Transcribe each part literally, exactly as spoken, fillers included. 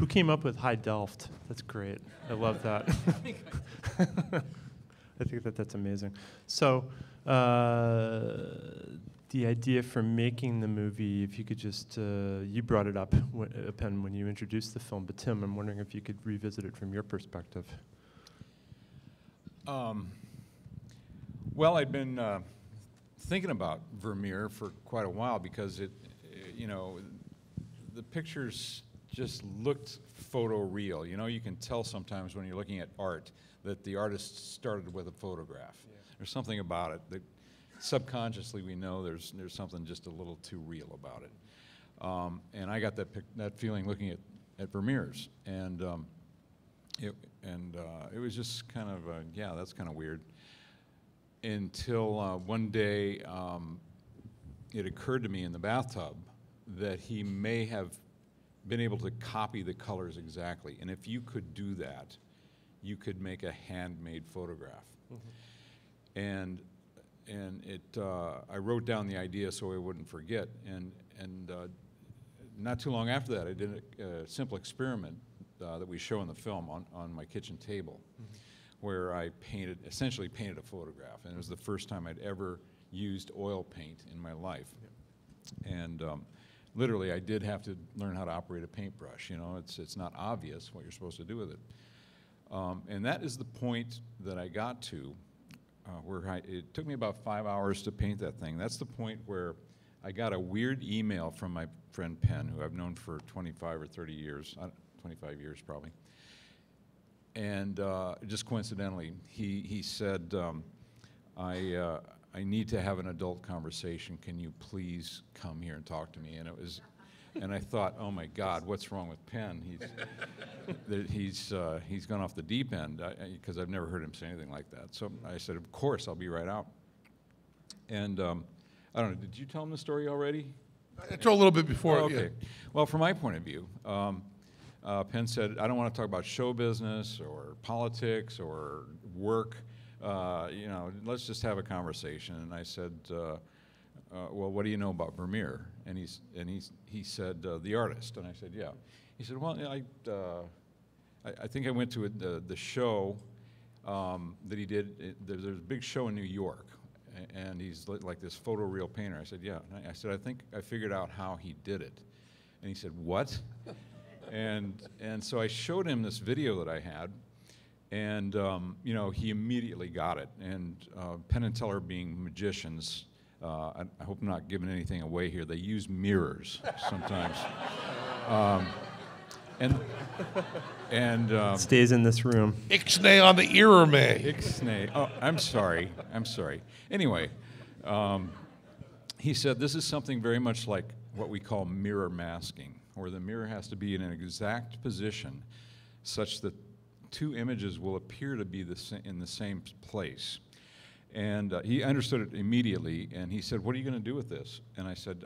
Who came up with High Delft? That's great. I love that. I think that that's amazing. So uh, the idea for making the movie, if you could just, uh, you brought it up, uh, Penn, when you introduced the film, but Tim, I'm wondering if you could revisit it from your perspective. Um, well, I'd been uh, thinking about Vermeer for quite a while because it, you know, the pictures just looked photoreal. You know, you can tell sometimes when you're looking at art that the artist started with a photograph. Yeah. There's something about it that subconsciously we know there's there's something just a little too real about it. Um, and I got that pic that feeling looking at at Vermeer's, and um, it and uh, it was just kind of a, yeah, that's kind of weird. Until uh, one day um, it occurred to me in the bathtub that he may have been able to copy the colors exactly. And if you could do that, you could make a handmade photograph. Mm-hmm. And and it uh, I wrote down the idea so I wouldn't forget. And and uh, not too long after that, I did a, a simple experiment uh, that we show in the film on, on my kitchen table, mm-hmm. where I painted, essentially painted a photograph. And it was the first time I'd ever used oil paint in my life. Yeah. And um, literally, I did have to learn how to operate a paintbrush. You know, it's it's not obvious what you're supposed to do with it. Um, and that is the point that I got to, uh, where I, it took me about five hours to paint that thing. That's the point where I got a weird email from my friend Penn, who I've known for twenty-five or thirty years, uh, twenty-five years probably. And uh, just coincidentally, he he said, um, I. Uh, I need to have an adult conversation. Can you please come here and talk to me? And it was, and I thought, oh my God, what's wrong with Penn? He's he's uh, he's gone off the deep end, because I've never heard him say anything like that. So I said, of course, I'll be right out. And um, I don't know. Did you tell him the story already? I told a little bit before. Oh, okay. Yeah. Well, from my point of view, um, uh, Penn said, I don't want to talk about show business or politics or work. Uh, you know, let's just have a conversation. And I said, uh, uh, well, what do you know about Vermeer? And, he's, and he's, he said, uh, the artist. And I said, yeah. He said, well, I, uh, I, I think I went to a, the, the show um, that he did. It, there, there's a big show in New York. And he's like this photoreal painter. I said, yeah. And I, I said, I think I figured out how he did it. And he said, what? and, and so I showed him this video that I had. And um, you know, he immediately got it. And uh, Penn and Teller, being magicians, uh, I, I hope I'm not giving anything away here. They use mirrors sometimes. um, and and um, stays in this room. Ixnay on the Irame. Ixnay. Oh, I'm sorry. I'm sorry. Anyway, um, he said this is something very much like what we call mirror masking, where the mirror has to be in an exact position, such that two images will appear to be the sa in the same place. And uh, he understood it immediately, and he said, what are you going to do with this? And I said,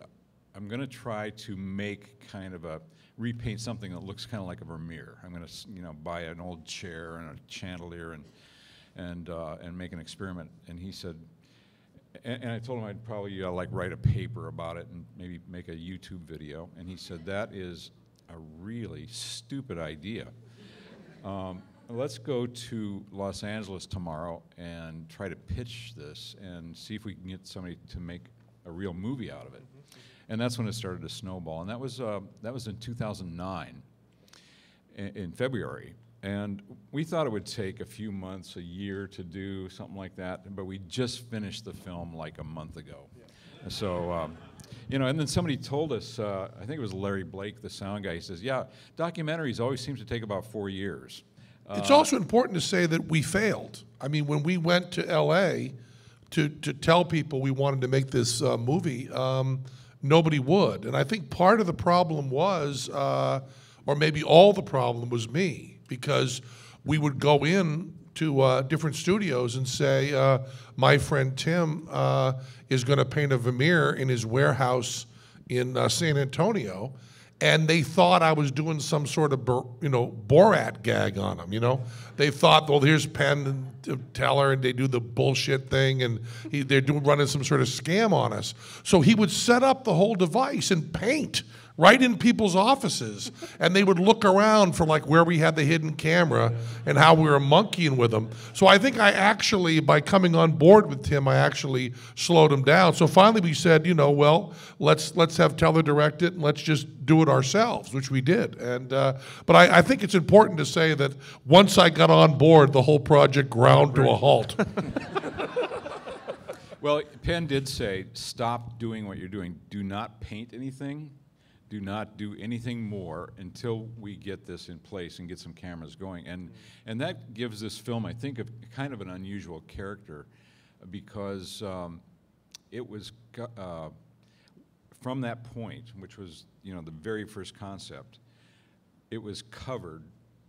I'm going to try to make kind of a, repaint something that looks kind of like a Vermeer. I'm going to, you know, buy an old chair and a chandelier and, and, uh, and make an experiment. And he said, and, and I told him I'd probably uh, like write a paper about it and maybe make a YouTube video. And he said, that is a really stupid idea. Um, Let's go to Los Angeles tomorrow and try to pitch this and see if we can get somebody to make a real movie out of it. And that's when it started to snowball. And that was, uh, that was in two thousand nine, in February. And we thought it would take a few months, a year to do something like that, but we just finished the film like a month ago. Yeah. So, um, you know, and then somebody told us, uh, I think it was Larry Blake, the sound guy, he says, yeah, documentaries always seem to take about four years. It's uh, also important to say that we failed. I mean, when we went to L A to, to tell people we wanted to make this uh, movie, um, nobody would. And I think part of the problem was, uh, or maybe all the problem was me, because we would go in to uh, different studios and say, uh, my friend Tim uh, is going to paint a Vermeer in his warehouse in uh, San Antonio. And they thought I was doing some sort of, you know, Borat gag on them, you know? They thought, well, here's Penn and Teller, and they do the bullshit thing, and he, they're doing, running some sort of scam on us. So he would set up the whole device and paint right in people's offices. And they would look around for like where we had the hidden camera and how we were monkeying with them. So I think I actually, by coming on board with Tim, I actually slowed him down. So finally we said, you know, well, let's let's have Teller direct it and let's just do it ourselves, which we did. And uh, But I, I think it's important to say that once I got on board, the whole project ground oh, to a halt. Well, Penn did say, stop doing what you're doing. Do not paint anything. Do not do anything more until we get this in place and get some cameras going. And, and that gives this film, I think, a, kind of an unusual character because um, it was uh, from that point, which was, you know, the very first concept, it was covered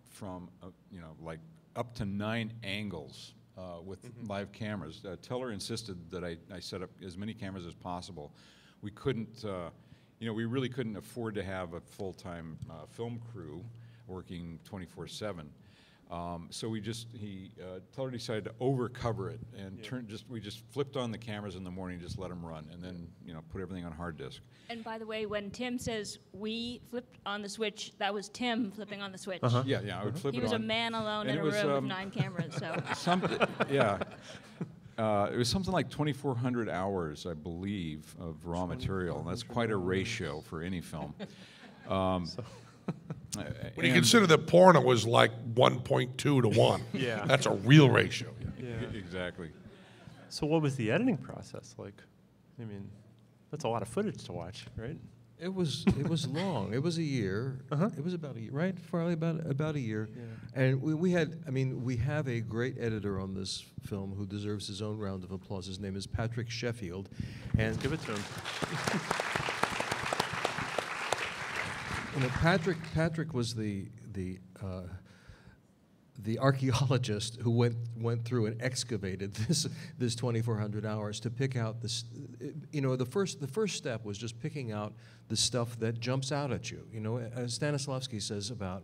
from, uh, you know, like up to nine angles. Uh, with mm-hmm. live cameras. Uh, Teller insisted that I, I set up as many cameras as possible. We couldn't, uh, you know, we really couldn't afford to have a full-time uh, film crew working twenty-four seven. Um, so we just, he, uh, Teller decided to over-cover it and yeah. turn, just, we just flipped on the cameras in the morning, just let them run, and then, you know, put everything on hard disk. And by the way, when Tim says we flipped on the switch, that was Tim flipping on the switch. Uh-huh. Yeah, yeah, I would uh-huh. flip he it on. He was a man alone and in a was, room um, with nine cameras, so. Something, yeah. Uh, it was something like twenty-four hundred hours, I believe, of raw material. That's quite a ratio for any film. Um, so. When you consider that porno was like one point two to one, yeah. that's a real ratio. Yeah. Yeah. Exactly. So what was the editing process like? I mean, that's a lot of footage to watch, right? It was it was long. It was a year. Uh-huh. It was about a year, right, Farley? About about a year. Yeah. And we, we had, I mean, we have a great editor on this film who deserves his own round of applause. His name is Patrick Sheffield. And let's give it to him. You know, Patrick, Patrick was the the uh, the archaeologist who went went through and excavated this this twenty-four hundred hours to pick out this. You know, the first the first step was just picking out the stuff that jumps out at you. You know, as Stanislavsky says about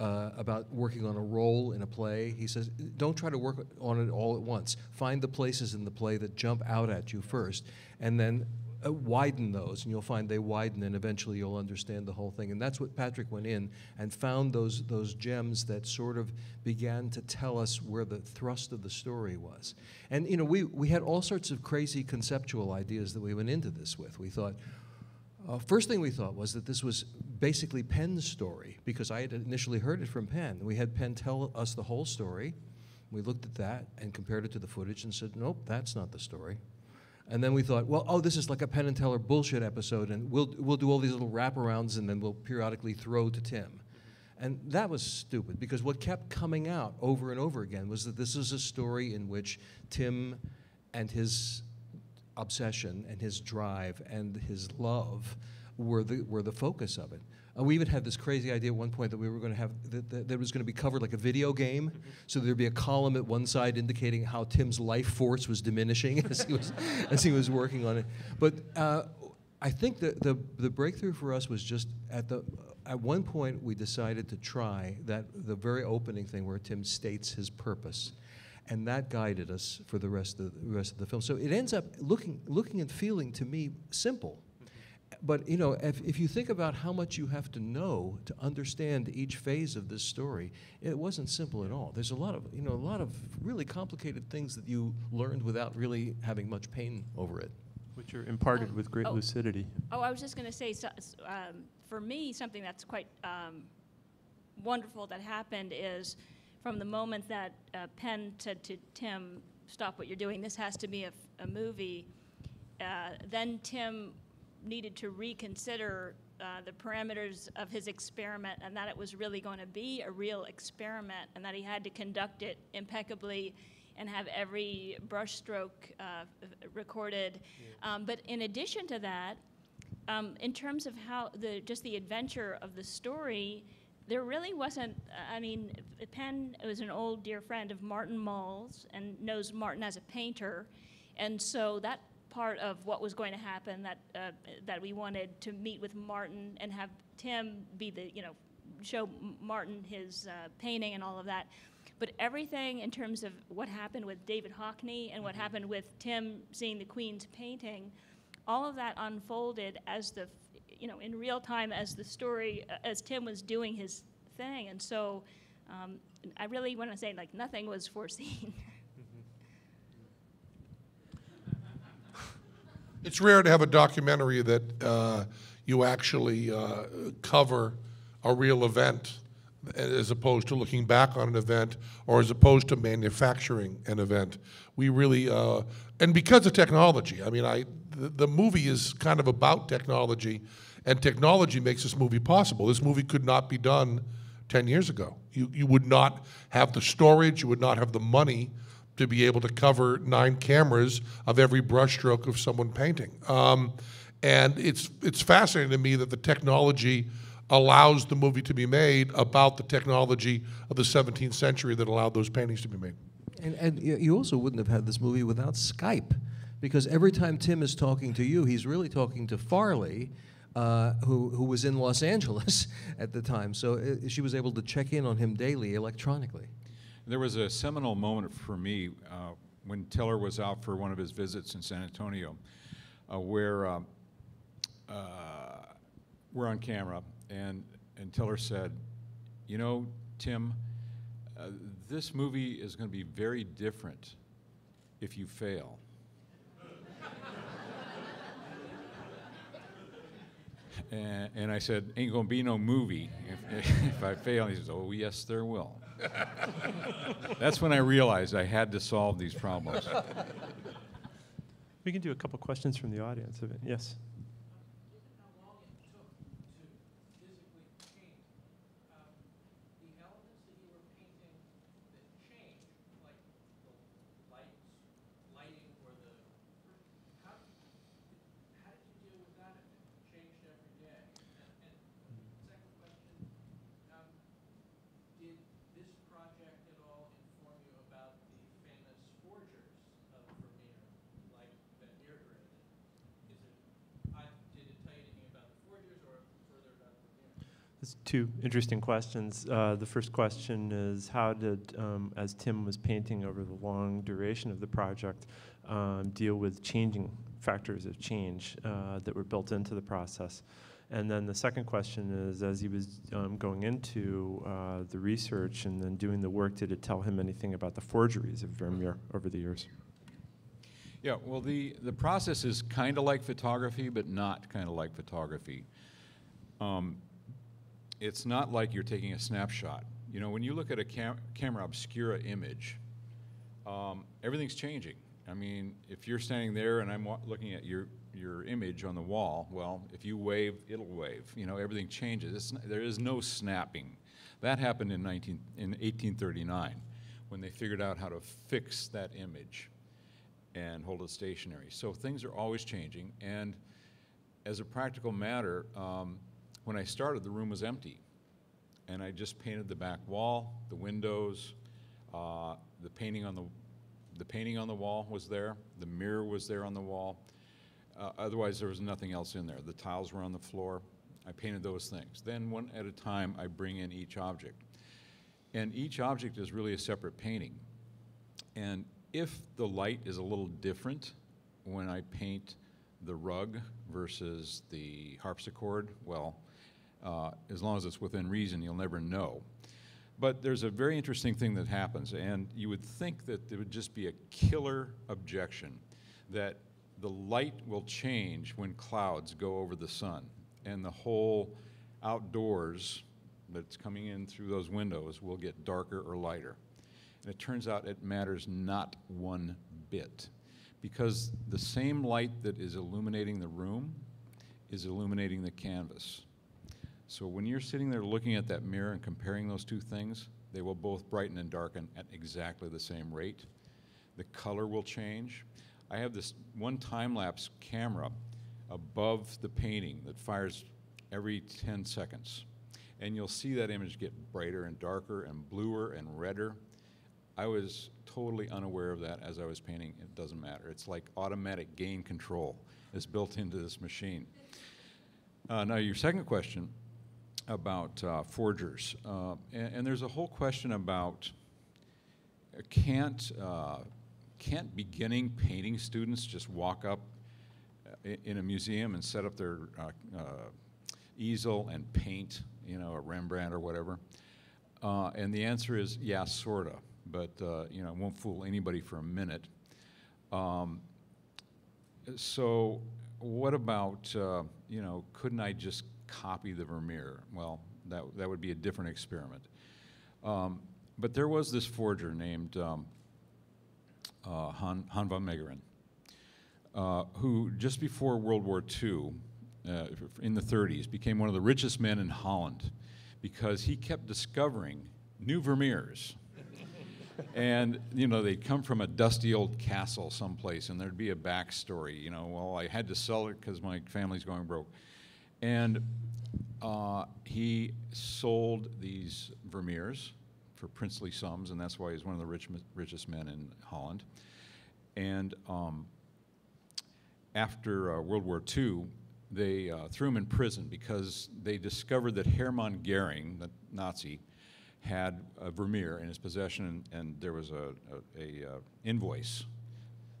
uh, about working on a role in a play, he says, don't try to work on it all at once. Find the places in the play that jump out at you first, and then. Uh, widen those, and you'll find they widen, and eventually you'll understand the whole thing. And that's what Patrick went in and found those those gems that sort of began to tell us where the thrust of the story was. And you know, we we had all sorts of crazy conceptual ideas that we went into this with. We thought, uh, first thing we thought was that this was basically Penn's story, because I had initially heard it from Penn. We had Penn tell us the whole story. We looked at that and compared it to the footage and said, nope, that's not the story. And then we thought, well, oh, this is like a Penn and Teller bullshit episode, and we'll we'll do all these little wraparounds, and then we'll periodically throw to Tim. And that was stupid, because what kept coming out over and over again was that this is a story in which Tim and his obsession and his drive and his love were the, were the focus of it. And we even had this crazy idea at one point that we were going to have, that, that, that it was going to be covered like a video game. Mm-hmm. So there'd be a column at one side indicating how Tim's life force was diminishing as he was, as he was working on it. But uh, I think the, the, the breakthrough for us was just at the, at one point we decided to try that, the very opening thing where Tim states his purpose. And that guided us for the rest of the, rest of the film. So it ends up looking, looking and feeling to me simple. But you know, if, if you think about how much you have to know to understand each phase of this story, it wasn't simple at all. There's a lot of, you know, a lot of really complicated things that you learned without really having much pain over it. Which are imparted um, with great oh, lucidity. Oh, I was just going to say, so, um, for me, something that's quite um, wonderful that happened is from the moment that uh, Penn said to Tim, stop what you're doing, this has to be a, a movie, uh, then Tim needed to reconsider uh, the parameters of his experiment, and that it was really going to be a real experiment, and that he had to conduct it impeccably and have every brushstroke uh, recorded. Yeah. Um, but in addition to that, um, in terms of how the just the adventure of the story, there really wasn't, uh, I mean, Penn was an old dear friend of Martin Mull's and knows Martin as a painter, and so that part of what was going to happen, that uh, that we wanted to meet with Martin and have Tim be the, you know, show Martin his uh, painting and all of that. But everything in terms of what happened with David Hockney and what happened with Tim seeing the Queen's painting, all of that unfolded as the, you know, in real time as the story, as Tim was doing his thing. And so um, I really want to say, like, nothing was foreseen. It's rare to have a documentary that uh, you actually uh, cover a real event as opposed to looking back on an event or as opposed to manufacturing an event. We really, uh, and because of technology, I mean, I, the, the movie is kind of about technology, and technology makes this movie possible. This movie could not be done ten years ago. You, you would not have the storage, you would not have the money to be able to cover nine cameras of every brushstroke of someone painting. Um, and it's, it's fascinating to me that the technology allows the movie to be made about the technology of the seventeenth century that allowed those paintings to be made. And, and you also wouldn't have had this movie without Skype, because every time Tim is talking to you, he's really talking to Farley, uh, who, who was in Los Angeles at the time. So it, she was able to check in on him daily electronically. There was a seminal moment for me uh, when Teller was out for one of his visits in San Antonio, uh, where uh, uh, we're on camera, and, and Teller said, you know, Tim, uh, this movie is going to be very different if you fail. and, and I said, ain't going to be no movie if, if I fail. And he says, oh, yes, there will. That's when I realized I had to solve these problems. We can do a couple questions from the audience. Yes. Two interesting questions. Uh, the first question is, how did, um, as Tim was painting over the long duration of the project, um, deal with changing factors of change uh, that were built into the process? And then the second question is, as he was um, going into uh, the research and then doing the work, did it tell him anything about the forgeries of Vermeer over the years? Yeah, well, the, the process is kind of like photography, but not kind of like photography. Um, It's not like you're taking a snapshot. You know, when you look at a cam camera obscura image, um, everything's changing. I mean, if you're standing there and I'm wa looking at your, your image on the wall, well, if you wave, it'll wave. You know, everything changes. It's n there is no snapping. That happened in, eighteen thirty-nine when they figured out how to fix that image and hold it stationary. So things are always changing. And as a practical matter, um, when I started, the room was empty, and I just painted the back wall, the windows, uh, the painting on the the painting on the wall was there, the mirror was there on the wall. Uh, otherwise, there was nothing else in there. The tiles were on the floor. I painted those things. Then, one at a time, I bring in each object, and each object is really a separate painting. And if the light is a little different when I paint the rug versus the harpsichord, well, Uh, as long as it's within reason, you'll never know. But there's a very interesting thing that happens, and you would think that there would just be a killer objection that the light will change when clouds go over the sun, and the whole outdoors that's coming in through those windows will get darker or lighter. And it turns out it matters not one bit, because the same light that is illuminating the room is illuminating the canvas. So when you're sitting there looking at that mirror and comparing those two things, they will both brighten and darken at exactly the same rate. The color will change. I have this one time-lapse camera above the painting that fires every ten seconds. And you'll see that image get brighter and darker and bluer and redder. I was totally unaware of that as I was painting. It doesn't matter. It's like automatic gain control is built into this machine. Uh, now, your second question about uh, forgers, uh, and, and there's a whole question about uh, can't, uh, can't beginning painting students just walk up in a museum and set up their uh, uh, easel and paint, you know, a Rembrandt or whatever? Uh, and the answer is, yeah, sorta. But, uh, you know, it won't fool anybody for a minute. Um, so what about, uh, you know, couldn't I just copy the Vermeer? Well, that, that would be a different experiment. Um, but there was this forger named um, uh, Han, Han van Meegeren, uh, who just before World War Two, uh, in the thirties, became one of the richest men in Holland because he kept discovering new Vermeers. And, you know, they'd come from a dusty old castle someplace, and there'd be a backstory, you know, well, I had to sell it because my family's going broke. And uh, he sold these Vermeers for princely sums, and that's why he's one of the rich, richest men in Holland. And um, after uh, World War Two, they uh, threw him in prison because they discovered that Hermann Goering, the Nazi, had a Vermeer in his possession, and, and there was a, a, a uh, invoice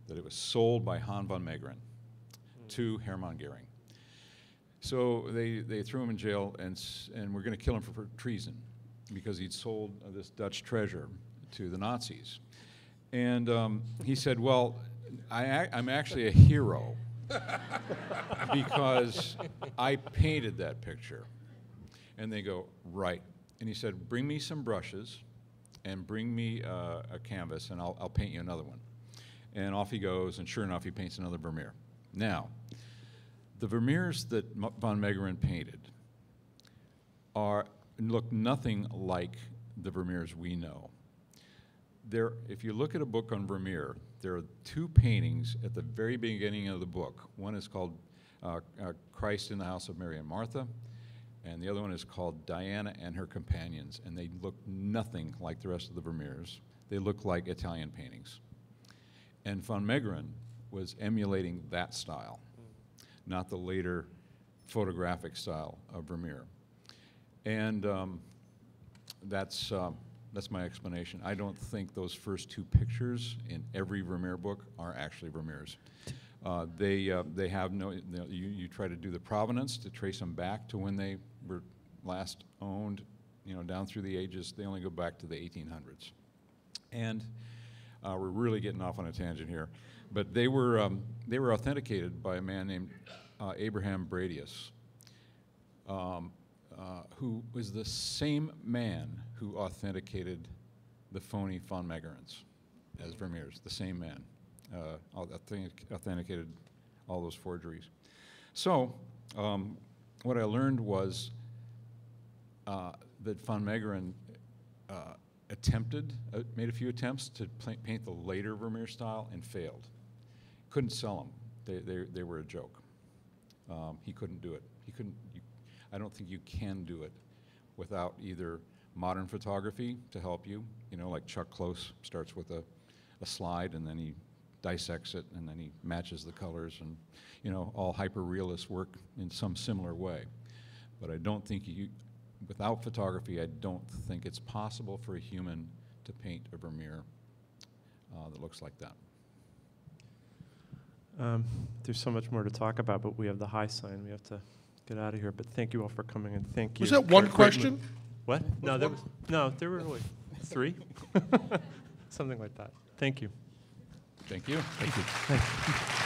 that it was sold by Han van Meegeren mm. to Hermann Goering. So they, they threw him in jail, and, and we're going to kill him for, for treason because he'd sold uh, this Dutch treasure to the Nazis. And um, he said, well, I ac I'm actually a hero because I painted that picture. And they go, right. And he said, bring me some brushes and bring me uh, a canvas, and I'll, I'll paint you another one. And off he goes, and sure enough, he paints another Vermeer. Now, the Vermeers that van Meegeren painted are, look nothing like the Vermeers we know. There, if you look at a book on Vermeer, there are two paintings at the very beginning of the book. One is called uh, uh, Christ in the House of Mary and Martha, and the other one is called Diana and Her Companions, and they look nothing like the rest of the Vermeers. They look like Italian paintings. And van Meegeren was emulating that style, not the later photographic style of Vermeer. And um, that's, uh, that's my explanation. I don't think those first two pictures in every Vermeer book are actually Vermeers. Uh, they, uh, they have no, you, know, you, you try to do the provenance to trace them back to when they were last owned, you know, down through the ages. They only go back to the eighteen hundreds. And uh, we're really getting off on a tangent here. But they were, um, they were authenticated by a man named uh, Abraham Bredius, um, uh, who was the same man who authenticated the phony van Meegerens as Vermeers, the same man. Uh, authentic, authenticated all those forgeries. So um, what I learned was uh, that van Meegeren uh, attempted, uh, made a few attempts to paint the later Vermeer style and failed. Couldn't sell them. They, they, they were a joke. Um, he couldn't do it. He couldn't, you, I don't think you can do it without either modern photography to help you, you know, like Chuck Close starts with a, a slide and then he dissects it, and then he matches the colors, and you know, all hyper-realists work in some similar way. But I don't think you, without photography, I don't think it's possible for a human to paint a Vermeer uh, that looks like that. Um, there's so much more to talk about, but we have the high sign. We have to get out of here, but thank you all for coming, and thank you. Was that one question? What? No, there was, no, there were only three? Something like that. Thank you. Thank you. Thank you. Thank you.